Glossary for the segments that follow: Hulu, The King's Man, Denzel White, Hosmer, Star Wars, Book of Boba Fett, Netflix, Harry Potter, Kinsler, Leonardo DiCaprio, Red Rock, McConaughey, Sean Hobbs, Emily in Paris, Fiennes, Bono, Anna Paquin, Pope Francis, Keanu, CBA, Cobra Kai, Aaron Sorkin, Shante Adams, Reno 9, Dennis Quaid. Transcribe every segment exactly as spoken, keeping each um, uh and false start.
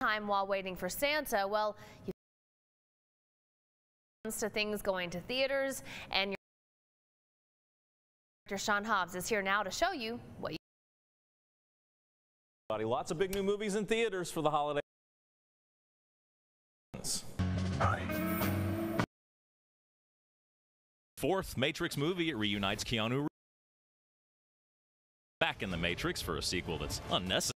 time while waiting for Santa, well, you to things going to theaters, and your director Sean Hobbs is here now to show you what you lots of big new movies in theaters for the holiday. Fourth Matrix movie, it reunites Keanu back in the Matrix for a sequel that's unnecessary.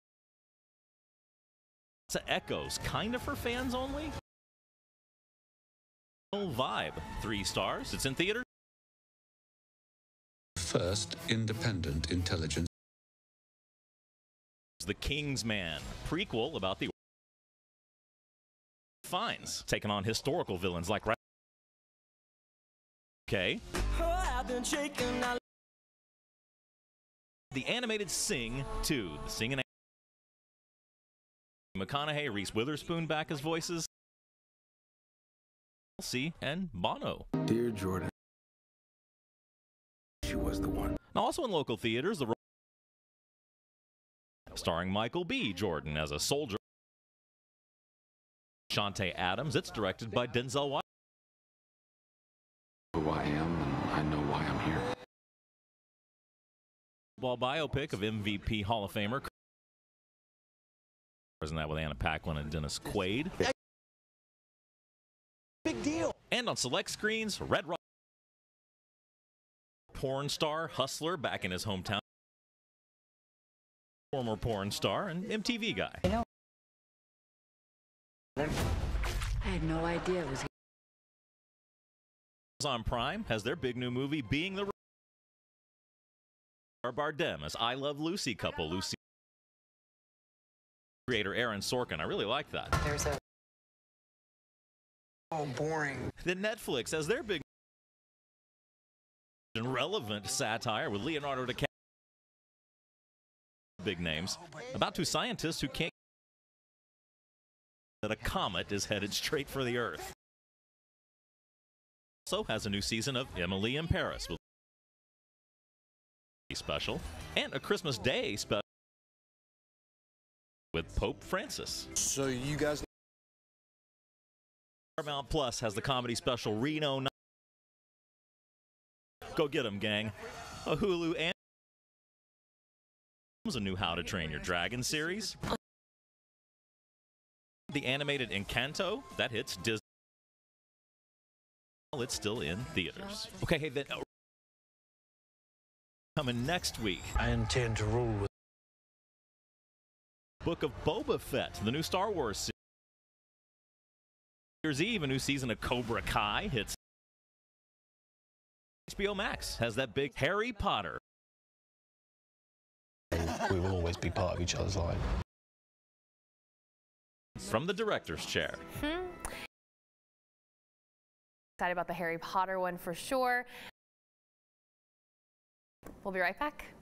It's Echoes, kind of for fans only. Vibe, three stars. It's in theater. First independent intelligence. The King's Man, prequel about the Fiennes, taking on historical villains like Red Rock. Okay. The animated Sing two, the Sing and McConaughey, Reese Witherspoon back as voices. And Bono. Dear Jordan, she was the one. Now also in local theaters, the starring Michael B. Jordan as a soldier. Shante Adams. It's directed by Denzel White. Who I am, and I know why I'm here. Ball biopic of M V P Hall of Famer. Wasn't that with Anna Paquin and Dennis Quaid? Big deal. And on select screens, Red Rock. Porn star, hustler, back in his hometown. Former porn star and M T V guy. You know, I had no idea it was. Amazon Prime has their big new movie, being the Barbardem as I Love Lucy couple. Lucy creator Aaron Sorkin. I really like that. There's a Oh, boring. Then Netflix has their big and relevant satire with Leonardo DiCaprio. Big names about two scientists who can't that a comet is headed straight for the Earth. Also has a new season of Emily in Paris with a special and a Christmas Day special with Pope Francis. So you guys. Paramount Plus has the comedy special Reno nine. Go get 'em, gang. A Hulu and a new How to Train Your Dragon series. The animated Encanto that hits Disney. Well, it's still in theaters. Okay, hey, then oh, coming next week. I intend to rule with Book of Boba Fett, the new Star Wars series. New Year's Eve, a new season of Cobra Kai hits. H B O Max has that big Harry Potter. We will always be part of each other's life. From the director's chair. Mm-hmm. Excited about the Harry Potter one for sure. We'll be right back.